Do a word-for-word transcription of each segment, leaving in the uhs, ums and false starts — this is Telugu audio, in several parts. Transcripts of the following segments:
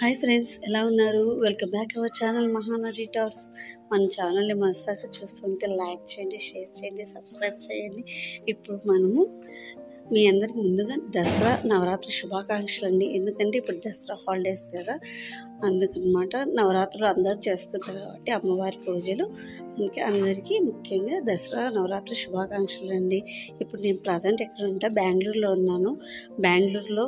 हाय फ्रेंड्स ఎలా ఉన్నారు welcome back our channel Mahanati talks. మన ఛానల్ ని మస్తగా చూస్తుంటే లైక్ చేయండి, షేర్ చేయండి, సబ్స్క్రైబ్ చేయండి। ఇప్పుడు మనము మీ అందరికీ ముందుగా దసరా నవరాత్రి శుభాకాంక్షలు అండి। ఎందుకంటే ఇప్పుడు దసరా హాలిడేస్ కదా, అందుకన్నమాట నవరాత్రులు అందరూ చేసుకుంటారు కాబట్టి అమ్మవారి పూజలు, అందుకే అందరికీ ముఖ్యంగా దసరా నవరాత్రి శుభాకాంక్షలు అండి। ఇప్పుడు నేను ప్రజెంట్ ఎక్కడ ఉంటా, బెంగళూరులో ఉన్నాను। బెంగళూరులో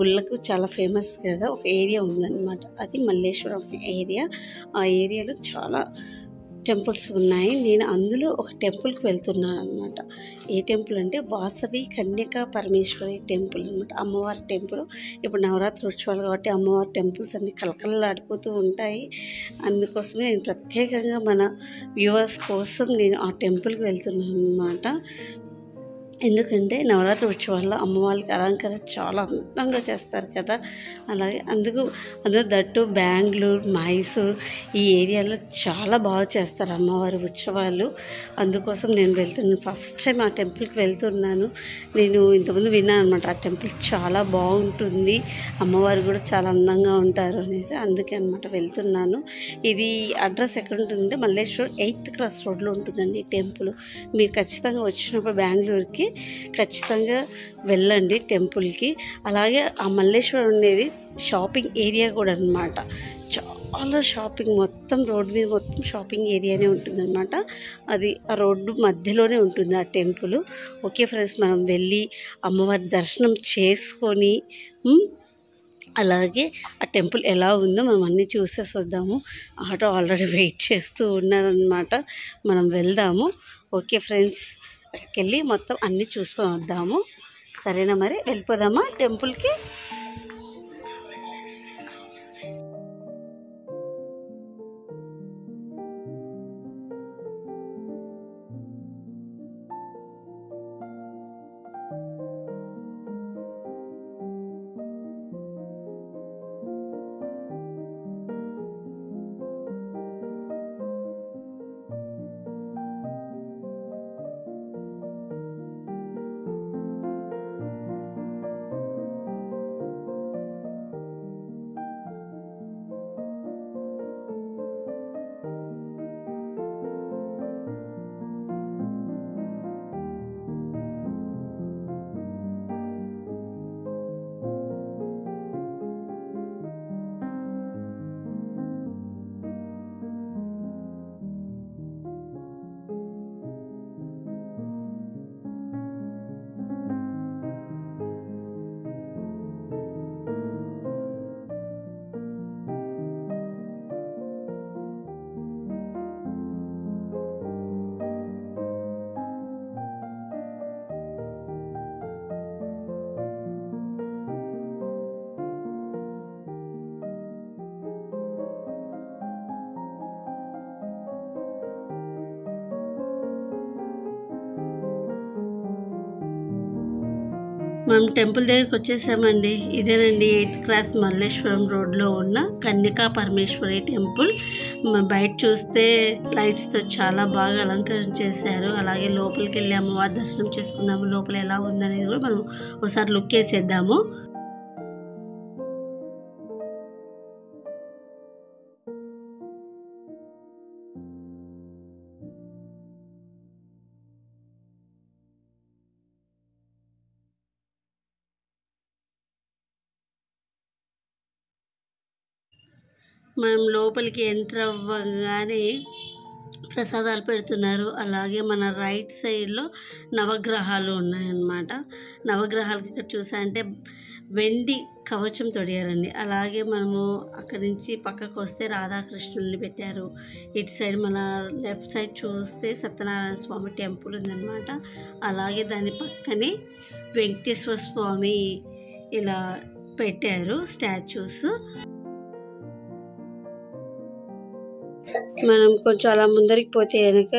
గుళ్ళకు చాలా ఫేమస్ కదా ఒక ఏరియా ఉందన్నమాట, అది మల్లేశ్వరం ఏరియా। ఆ ఏరియాలో చాలా టెంపుల్స్ ఉన్నాయి। నేను అందులో ఒక టెంపుల్కి వెళ్తున్నాను అనమాట। ఏ టెంపుల్ అంటే వాసవి కన్యకా పరమేశ్వరి టెంపుల్ అనమాట, అమ్మవారి టెంపుల్। ఇప్పుడు నవరాత్రి ఉత్సవాలు కాబట్టి అమ్మవారి టెంపుల్స్ అన్ని కలకలలాడిపోతూ ఉంటాయి, అందుకోసమే నేను ప్రత్యేకంగా మన వ్యూవర్స్ కోసం నేను ఆ టెంపుల్కి వెళ్తున్నాను అనమాట। ఎందుకంటే నవరాత్రి ఉత్సవాల్లో అమ్మవారికి అలంకారం చాలా అందంగా చేస్తారు కదా, అలాగే అందుకు అందులో దట్టు బెంగళూరు, మైసూర్ ఈ ఏరియాలో చాలా బాగా చేస్తారు అమ్మవారి ఉత్సవాలు, అందుకోసం నేను వెళ్తున్నాను। ఫస్ట్ టైం ఆ టెంపుల్కి వెళ్తున్నాను నేను, ఇంతకుముందు విన్నాను అనమాట ఆ టెంపుల్ చాలా బాగుంటుంది, అమ్మవారు కూడా చాలా అందంగా ఉంటారు అనేసి, అందుకే అనమాట వెళ్తున్నాను। ఇది అడ్రస్ ఎక్కడ ఉంటుందంటే మల్లేశ్వరం ఎయిత్ క్రాస్ రోడ్లో ఉంటుందండి ఈ టెంపుల్। మీరు ఖచ్చితంగా వచ్చినప్పుడు బెంగళూరుకి ఖచ్చితంగా వెళ్ళండి టెంపుల్కి। అలాగే ఆ మల్లేశ్వరం అనేది షాపింగ్ ఏరియా కూడా అన్నమాట, చాలా షాపింగ్, మొత్తం రోడ్డు మీద మొత్తం షాపింగ్ ఏరియానే ఉంటుందన్నమాట, అది ఆ రోడ్డు మధ్యలోనే ఉంటుంది ఆ టెంపుల్। ఓకే ఫ్రెండ్స్, మనం వెళ్ళి అమ్మవారి దర్శనం చేసుకొని అలాగే ఆ టెంపుల్ ఎలా ఉందో మనం అన్నీ చూసేసి వద్దాము। ఆటో ఆల్రెడీ వెయిట్ చేస్తూ ఉన్నారనమాట, మనం వెళ్దాము। ఓకే ఫ్రెండ్స్, అక్కడికి వెళ్ళి మొత్తం అన్నీ చూసుకొని వద్దాము, సరేనా? మరి వెళ్ళిపోదామా టెంపుల్కి? మనం టెంపుల్ దగ్గరికి వచ్చేసామండి। ఇదేనండి ఎయిత్ క్రాస్ మల్లేశ్వరం రోడ్లో ఉన్న కన్యకా పరమేశ్వరి టెంపుల్। బయట చూస్తే లైట్స్తో చాలా బాగా అలంకరణ చేశారు, అలాగే లోపలికి వెళ్ళి అమ్మవారి దర్శనం చేసుకుందాము, లోపల ఎలా ఉందనేది కూడా మనం ఒకసారి లుక్ వేసేద్దాము। మనం లోపలికి ఎంటర్ అవ్వగానే ప్రసాదాలు పెడుతున్నారు, అలాగే మన రైట్ సైడ్లో నవగ్రహాలు ఉన్నాయన్నమాట। నవగ్రహాలకి ఇక్కడ చూసారంటే వెండి కవచం తొడిగారండి, అలాగే మనము అక్కడి నుంచి పక్కకు వస్తే రాధాకృష్ణుల్ని పెట్టారు, ఇటు సైడ్ మన లెఫ్ట్ సైడ్ చూస్తే సత్యనారాయణ స్వామి టెంపుల్ ఉందన్నమాట, అలాగే దాని పక్కనే వెంకటేశ్వర స్వామి ఇలా పెట్టారు స్టాచ్యూస్। మనం కొంచెం అలా ముందరికి పోతే కనుక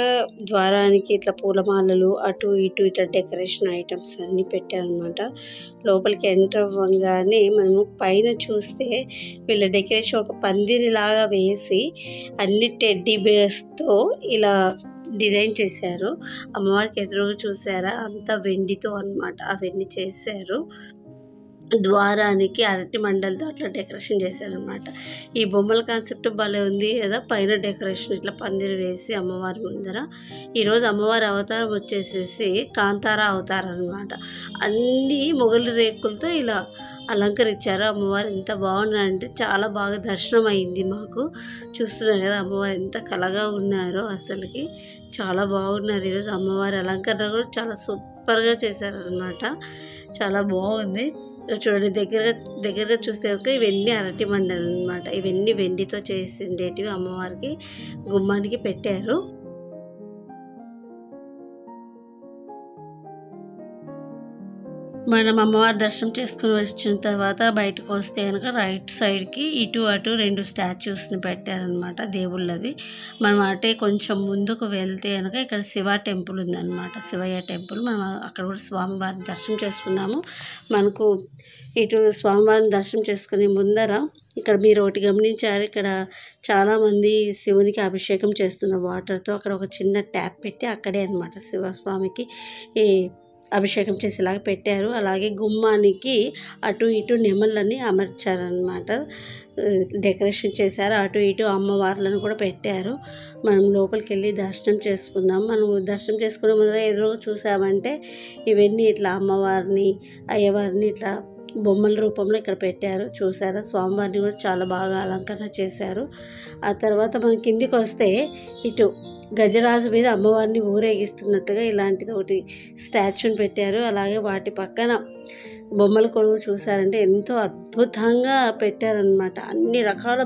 ద్వారానికి ఇట్లా పూలమాలలు అటు ఇటు ఇట్లా డెకరేషన్ ఐటమ్స్ అన్నీ పెట్టారనమాట। లోపలికి ఎంటర్ అవ్వగానే మనము పైన చూస్తే వీళ్ళ డెకరేషన్ ఒక పందిరిలాగా వేసి అన్ని టెడ్డీ బేర్స్తో ఇలా డిజైన్ చేశారు। అమ్మవారికి ఎదురుగా చూసారా, అంతా వెండితో అనమాట, ఆ వెండి చేశారు। ద్వారానికి అరటి మండలతో అట్లా డెకరేషన్ చేశారనమాట. ఈ బొమ్మల కాన్సెప్ట్ భలే ఉంది కదా, పైన డెకరేషన్ ఇట్లా పందిరి వేసి అమ్మవారి ముందర. ఈరోజు అమ్మవారి అవతారం వచ్చేసేసి కాంతార అవతారం అనమాట. అన్నీ మొగలి రేకులతో ఇలా అలంకరించారు అమ్మవారు. ఎంత బాగున్నారంటే చాలా బాగా దర్శనం అయింది మాకు. చూస్తున్నారు కదా అమ్మవారు ఎంత కళగా ఉన్నారో, అసలుకి చాలా బాగున్నారు. ఈరోజు అమ్మవారి అలంకరణ కూడా చాలా సూపర్గా చేశారనమాట, చాలా బాగుంది. చూడండి దగ్గరగా దగ్గరగా చూస్తే కనుక ఇవన్నీ అరటి మండలు అనమాట. ఇవన్నీ వెండితో చేసిండేటివి అమ్మవారికి గుమ్మానికి పెట్టారు. మనం అమ్మవారి దర్శనం చేసుకుని వచ్చిన తర్వాత బయటకు వస్తే కనుక రైట్ సైడ్కి ఇటు అటు రెండు స్టాచ్యూస్ని పెట్టారనమాట దేవుళ్ళవి. మనం అటే కొంచెం ముందుకు వెళ్తే కనుక ఇక్కడ శివ టెంపుల్ ఉందన్నమాట, శివయ్య టెంపుల్. మనం అక్కడ కూడా స్వామివారిని దర్శనం చేసుకుందాము. మనకు ఇటు స్వామివారిని దర్శనం చేసుకునే ముందర ఇక్కడ మీరు ఒకటి గమనించారు, ఇక్కడ చాలామంది శివునికి అభిషేకం చేస్తున్న వాటర్తో అక్కడ ఒక చిన్న ట్యాప్ పెట్టి అక్కడే అనమాట శివస్వామికి ఈ అభిషేకం చేసేలాగా పెట్టారు. అలాగే గుమ్మానికి అటు ఇటు నెమళ్ళని అమర్చారనమాట, డెకరేషన్ చేశారు. అటు ఇటు అమ్మవార్లను కూడా పెట్టారు. మనం లోపలికి వెళ్ళి దర్శనం చేసుకుందాం. మనం దర్శనం చేసుకునే ముందర ఎదురు చూసామంటే ఇవన్నీ ఇట్లా అమ్మవారిని అయ్యవారిని ఇట్లా బొమ్మల రూపంలో ఇక్కడ పెట్టారు. చూసారా స్వామివారిని కూడా చాలా బాగా అలంకరణ చేశారు. ఆ తర్వాత మనం కిందికి వస్తే ఇటు గజరాజు మీద అమ్మవారిని ఊరేగిస్తున్నట్టుగా ఇలాంటిది ఒకటి స్టాచ్యూని పెట్టారు. అలాగే వాటి పక్కన బొమ్మల కొలువు చూసారంటే ఎంతో అద్భుతంగా పెట్టారనమాట. అన్ని రకాల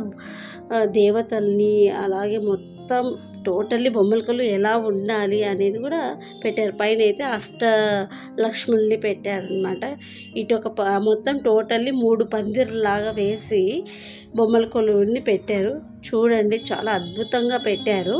దేవతల్ని అలాగే మొత్తం టోటల్లీ బొమ్మల కొలువు ఎలా ఉండాలి అనేది కూడా పెట్టారు. పైన అయితే అష్ట లక్ష్మణుల్ని పెట్టారనమాట. ఇటు ఒక మొత్తం టోటల్లీ మూడు పందిర్లాగా వేసి బొమ్మల కొలువుని పెట్టారు. చూడండి చాలా అద్భుతంగా పెట్టారు.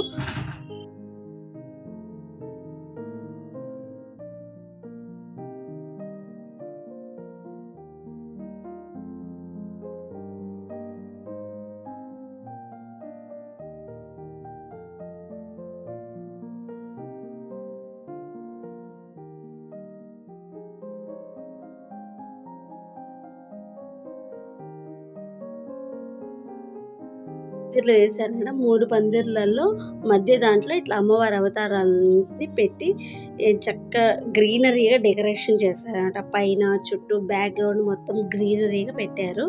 పందిర్లు వేశారు కదా, మూడు పందిర్లలో మధ్య దాంట్లో ఇట్లా అమ్మవారి అవతారాలని పెట్టి చక్కగా గ్రీనరీగా డెకరేషన్ చేశారనమాట. పైన చుట్టూ బ్యాక్గ్రౌండ్ మొత్తం గ్రీనరీగా పెట్టారు.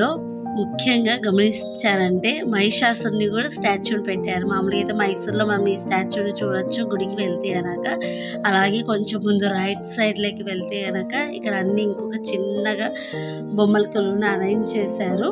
లో ముఖ్యంగా గమనించారంటే మహిషాసురుని కూడా స్టాచ్యూని పెట్టారు. మామూలుగా అయితే మైసూర్లో మనం ఈ స్టాచ్యూని చూడొచ్చు గుడికి వెళ్తే కనుక. అలాగే కొంచెం ముందు రైట్ సైడ్లోకి వెళ్తే కనుక ఇక్కడ అన్ని ఇంకొక చిన్నగా బొమ్మల కొలువును అరేంజ్ చేశారు.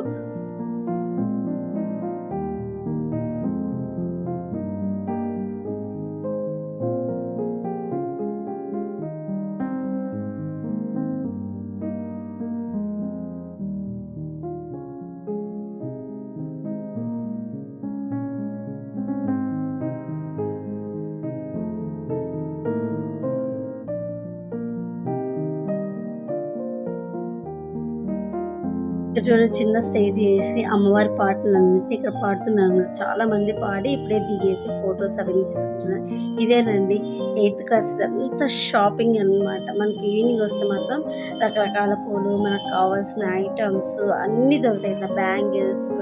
చూడండి చిన్న స్టేజ్ చేసి అమ్మవారి పాటలు అన్నింటినీ ఇక్కడ పాడుతున్నారు. చాలా మంది పాడి ఇప్పుడే దిగేసి ఫొటోస్ అవన్నీ తీసుకుంటున్నారు. ఇదేనండి ఎయిత్ క్లాస్ అంతా షాపింగ్ అనమాట. మనకి ఈవినింగ్ వస్తే మాత్రం రకరకాల పూలు మనకు కావాల్సిన ఐటమ్స్ అన్నీ దొరుకుతాయి. ఇట్లా bangles,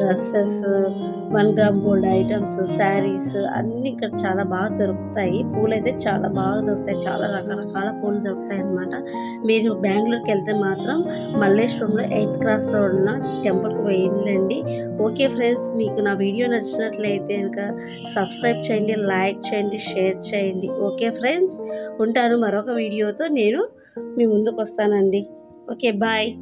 dresses, one gram gold items, saris అన్నీ ఇక్కడ చాలా బాగా దొరుకుతాయి. పూలు అయితే చాలా బాగా దొరుకుతాయి, చాలా రకరకాల పూలు దొరుకుతాయి అన్నమాట. మీరు బెంగళూరుకి వెళ్తే మాత్రం మల్లేశ్వరం మహారాష్ట్రంలో ఎయిత్ క్రాస్లో ఉన్న టెంపుల్కి వెళ్ళండి. ఓకే ఫ్రెండ్స్, మీకు నా వీడియో నచ్చినట్లయితే ఇంకా సబ్స్క్రైబ్ చేయండి, లైక్ చేయండి, షేర్ చేయండి. ఓకే ఫ్రెండ్స్, ఉంటాను మరొక వీడియోతో, నేను మీ ముందుకు వస్తానండి. Okay, bye.